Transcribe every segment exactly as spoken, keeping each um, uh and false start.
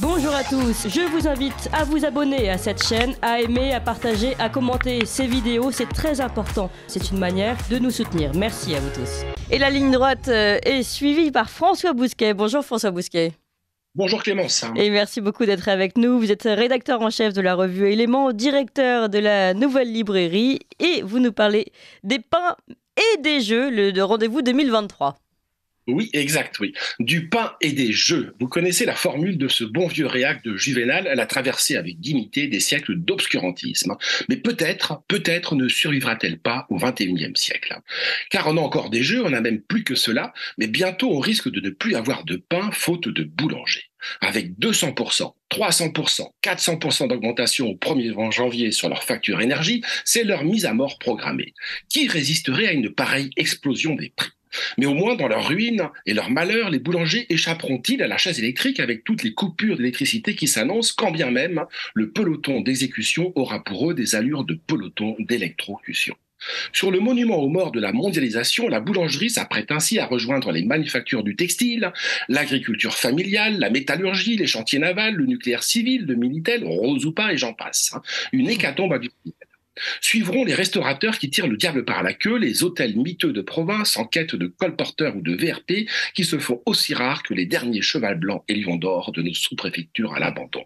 Bonjour à tous, je vous invite à vous abonner à cette chaîne, à aimer, à partager, à commenter ces vidéos, c'est très important. C'est une manière de nous soutenir. Merci à vous tous. Et la ligne droite est suivie par François Bousquet. Bonjour François Bousquet. Bonjour Clémence. Et merci beaucoup d'être avec nous. Vous êtes rédacteur en chef de la revue Elément, directeur de la Nouvelle Librairie et vous nous parlez des pains et des jeux, le rendez-vous deux mille vingt-trois. Oui, exact, oui. Du pain et des jeux. Vous connaissez la formule de ce bon vieux réac de Juvénal. Elle a traversé avec dignité des siècles d'obscurantisme. Mais peut-être, peut-être ne survivra-t-elle pas au vingt et unième siècle. Car on a encore des jeux, on n'a même plus que cela, mais bientôt on risque de ne plus avoir de pain faute de boulanger. Avec deux cents pour cent, trois cents pour cent, quatre cents pour cent d'augmentation au premier janvier sur leur facture énergie, c'est leur mise à mort programmée. Qui résisterait à une pareille explosion des prix ? Mais au moins, dans leur ruine et leur malheur, les boulangers échapperont-ils à la chaise électrique avec toutes les coupures d'électricité qui s'annoncent, quand bien même le peloton d'exécution aura pour eux des allures de peloton d'électrocution. Sur le monument aux morts de la mondialisation, la boulangerie s'apprête ainsi à rejoindre les manufactures du textile, l'agriculture familiale, la métallurgie, les chantiers navals, le nucléaire civil, le Minitel, Rose ou pas et j'en passe. Une hécatombe à du Suivront les restaurateurs qui tirent le diable par la queue, les hôtels miteux de province en quête de colporteurs ou de V R P qui se font aussi rares que les derniers chevals blancs et lions d'or de nos sous-préfectures à l'abandon.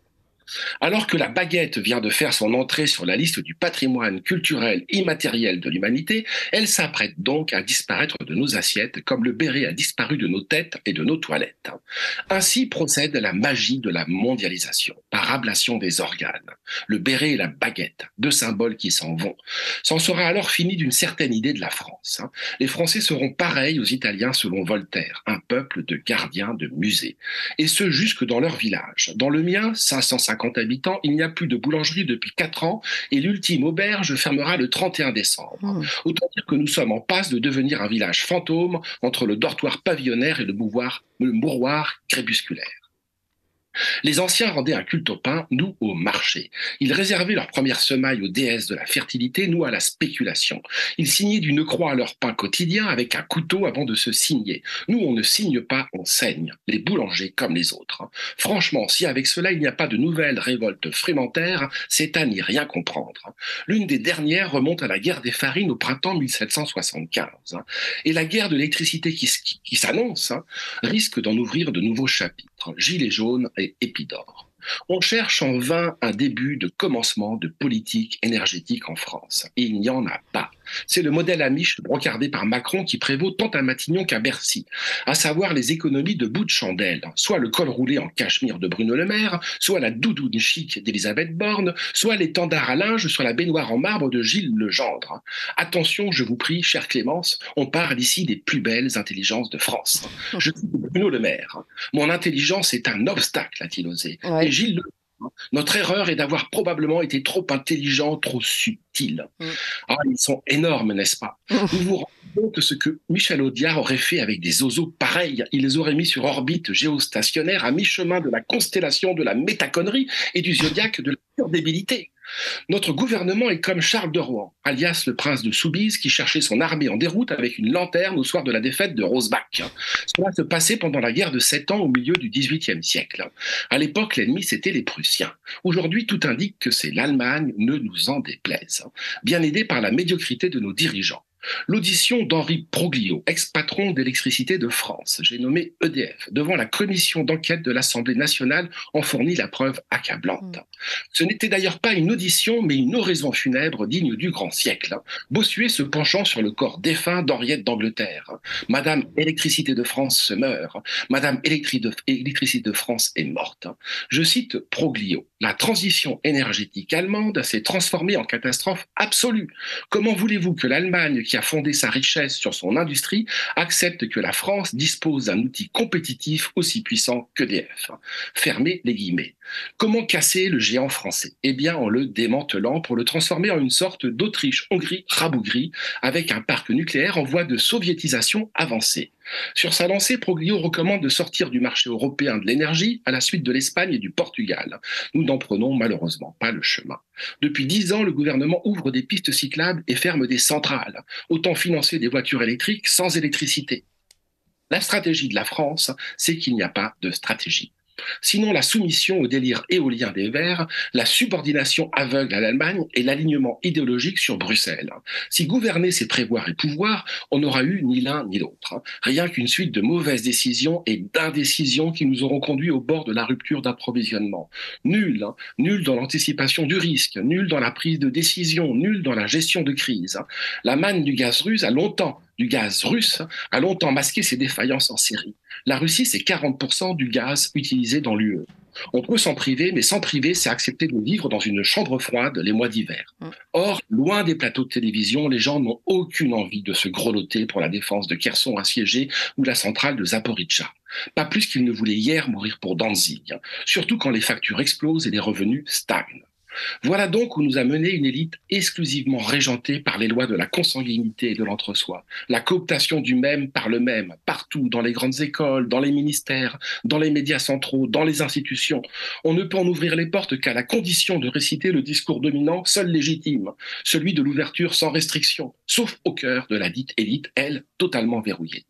Alors que la baguette vient de faire son entrée sur la liste du patrimoine culturel immatériel de l'humanité, elle s'apprête donc à disparaître de nos assiettes comme le béret a disparu de nos têtes et de nos toilettes. Ainsi procède la magie de la mondialisation, par ablation des organes. Le béret et la baguette, deux symboles qui s'en vont. S'en sera alors fini d'une certaine idée de la France. Les Français seront pareils aux Italiens selon Voltaire, un peuple de gardiens de musées. Et ce jusque dans leur village. Dans le mien, cinq cent cinquante habitants, il n'y a plus de boulangerie depuis quatre ans et l'ultime auberge fermera le trente et un décembre. Mmh. Autant dire que nous sommes en passe de devenir un village fantôme entre le dortoir pavillonnaire et le mouroir, le mouroir crépusculaire. Les anciens rendaient un culte au pain, nous au marché. Ils réservaient leur première semaille aux déesses de la fertilité, nous à la spéculation. Ils signaient d'une croix à leur pain quotidien avec un couteau avant de se signer. Nous, on ne signe pas, on saigne, les boulangers comme les autres. Franchement, si avec cela il n'y a pas de nouvelles révoltes frémentaires, c'est à n'y rien comprendre. L'une des dernières remonte à la guerre des farines au printemps mille sept cent soixante-quinze. Et la guerre de l'électricité qui, qui s'annonce risque d'en ouvrir de nouveaux chapitres. Gilets jaunes et Épidore. On cherche en vain un début de commencement de politique énergétique en France. Et il n'y en a pas. C'est le modèle amiche brocardé par Macron qui prévaut tant à Matignon qu'à Bercy, à savoir les économies de bout de chandelle, soit le col roulé en cachemire de Bruno Le Maire, soit la doudoune chic d'Elisabeth Borne, soit l'étendard à linge sur la baignoire en marbre de Gilles Le Gendre. Attention, je vous prie, chère Clémence, on parle ici des plus belles intelligences de France. Je cite Bruno Le Maire. « Mon intelligence est un obstacle », a-t-il osé. Ouais. Et Gilles Le Notre erreur est d'avoir probablement été trop intelligent, trop subtil. Mmh. Ah, ils sont énormes, n'est-ce pas? Mmh. Vous vous rendez compte de ce que Michel Audiard aurait fait avec des oiseaux pareils. Il les aurait mis sur orbite géostationnaire à mi-chemin de la constellation de la métaconnerie et du zodiaque de la surdébilité. Notre gouvernement est comme Charles de Rohan, alias le prince de Soubise, qui cherchait son armée en déroute avec une lanterne au soir de la défaite de Rosbach. Cela se passait pendant la guerre de Sept Ans au milieu du dix-huitième siècle. À l'époque, l'ennemi, c'était les Prussiens. Aujourd'hui, tout indique que c'est l'Allemagne, ne nous en déplaise, bien aidée par la médiocrité de nos dirigeants. L'audition d'Henri Proglio, ex-patron d'Électricité de France, j'ai nommé E D F, devant la commission d'enquête de l'Assemblée nationale en fournit la preuve accablante. Mmh. Ce n'était d'ailleurs pas une audition, mais une oraison funèbre digne du grand siècle. Bossuet se penchant sur le corps défunt d'Henriette d'Angleterre. Madame Électricité de France se meurt. Madame Électri de... Électricité de France est morte. Je cite Proglio. La transition énergétique allemande s'est transformée en catastrophe absolue. Comment voulez-vous que l'Allemagne, qui a fondé sa richesse sur son industrie, accepte que la France dispose d'un outil compétitif aussi puissant qu'E D F. Fermez les guillemets. Comment casser le géant français? Eh bien, en le démantelant pour le transformer en une sorte d'Autriche-Hongrie rabougrie, avec un parc nucléaire en voie de soviétisation avancée. Sur sa lancée, Proglio recommande de sortir du marché européen de l'énergie à la suite de l'Espagne et du Portugal. Nous n'en prenons malheureusement pas le chemin. Depuis dix ans, le gouvernement ouvre des pistes cyclables et ferme des centrales. Autant financer des voitures électriques sans électricité. La stratégie de la France, c'est qu'il n'y a pas de stratégie. sinon la soumission au délire éolien des Verts, la subordination aveugle à l'Allemagne et l'alignement idéologique sur Bruxelles. Si gouverner, c'est prévoir et pouvoir, on n'aura eu ni l'un ni l'autre. Rien qu'une suite de mauvaises décisions et d'indécisions qui nous auront conduits au bord de la rupture d'approvisionnement. Nul, hein, nul dans l'anticipation du risque, nul dans la prise de décision, nul dans la gestion de crise. La manne du gaz russe a longtemps du gaz russe a longtemps masqué ses défaillances en série. La Russie, c'est quarante pour cent du gaz utilisé dans l'U E. On peut s'en priver, mais s'en priver, c'est accepter de vivre dans une chambre froide les mois d'hiver. Or, loin des plateaux de télévision, les gens n'ont aucune envie de se grelotter pour la défense de Kherson assiégée ou la centrale de Zaporizhia. Pas plus qu'ils ne voulaient hier mourir pour Danzig, surtout quand les factures explosent et les revenus stagnent. Voilà donc où nous a mené une élite exclusivement régentée par les lois de la consanguinité et de l'entre-soi, la cooptation du même par le même, partout, dans les grandes écoles, dans les ministères, dans les médias centraux, dans les institutions. On ne peut en ouvrir les portes qu'à la condition de réciter le discours dominant, seul légitime, celui de l'ouverture sans restriction, sauf au cœur de la dite élite, elle, totalement verrouillée.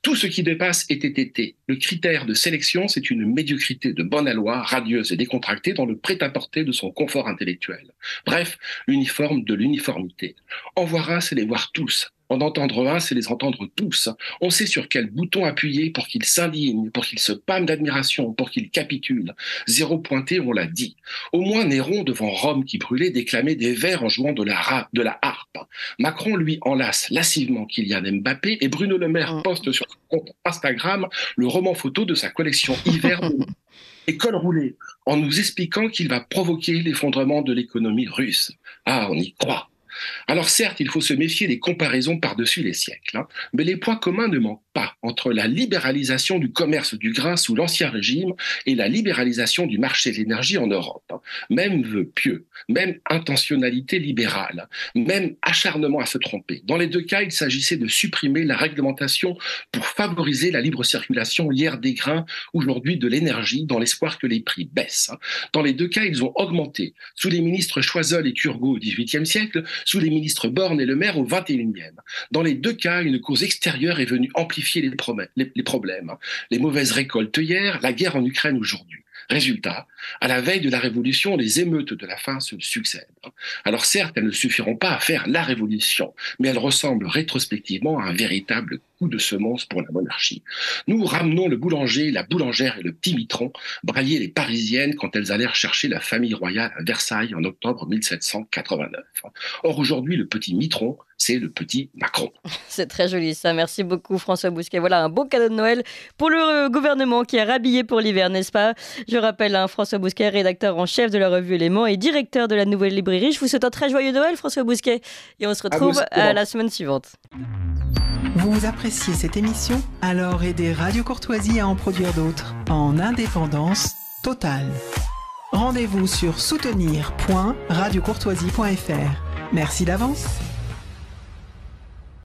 Tout ce qui dépasse est étété. Le critère de sélection, c'est une médiocrité de bonne aloi, radieuse et décontractée dans le prêt-à-porter de son confort intellectuel. Bref, l'uniforme de l'uniformité. En voir un, c'est les voir tous. En entendre un, c'est les entendre tous. On sait sur quel bouton appuyer pour qu'ils s'indignent, pour qu'ils se pâment d'admiration, pour qu'ils capitulent. Zéro pointé, on l'a dit. Au moins, Néron, devant Rome qui brûlait, déclamait des vers en jouant de la, de la harpe. Macron, lui, enlace lassivement Kylian Mbappé et Bruno Le Maire poste sur son compte Instagram le roman photo de sa collection Hiver et col roulé, en nous expliquant qu'il va provoquer l'effondrement de l'économie russe. Ah, on y croit. Alors certes, il faut se méfier des comparaisons par-dessus les siècles, hein, mais les points communs ne manquent pas entre la libéralisation du commerce du grain sous l'Ancien Régime et la libéralisation du marché de l'énergie en Europe. Hein. Même vœu pieux, même intentionnalité libérale, même acharnement à se tromper. Dans les deux cas, il s'agissait de supprimer la réglementation pour favoriser la libre circulation hier des grains, aujourd'hui de l'énergie, dans l'espoir que les prix baissent. Hein. Dans les deux cas, ils ont augmenté. Sous les ministres Choiseul et Turgot au dix-huitième siècle, sous les ministres Borne et Le Maire au vingt-et-unième. Dans les deux cas, une cause extérieure est venue amplifier les, les, les problèmes. Les mauvaises récoltes hier, la guerre en Ukraine aujourd'hui. Résultat, à la veille de la Révolution, les émeutes de la faim se succèdent. Alors certes, elles ne suffiront pas à faire la Révolution, mais elles ressemblent rétrospectivement à un véritable coup de semonce pour la monarchie. Nous ramenons le boulanger, la boulangère et le petit mitron, braillaient les Parisiennes quand elles allèrent chercher la famille royale à Versailles en octobre mille sept cent quatre-vingt-neuf. Or aujourd'hui, le petit mitron, c'est le petit Macron. C'est très joli ça, merci beaucoup François Bousquet. Voilà un beau cadeau de Noël pour le gouvernement qui est rhabillé pour l'hiver, n'est-ce pas? Je rappelle, hein, François Bousquet, rédacteur en chef de la Revue Elément et directeur de La Nouvelle Librairie. Je vous souhaite un très joyeux Noël François Bousquet et on se retrouve à, à la semaine suivante. Vous appréciez cette émission? Alors aidez Radio Courtoisie à en produire d'autres en indépendance totale. Rendez-vous sur soutenir point radio courtoisie point f r. Merci d'avance.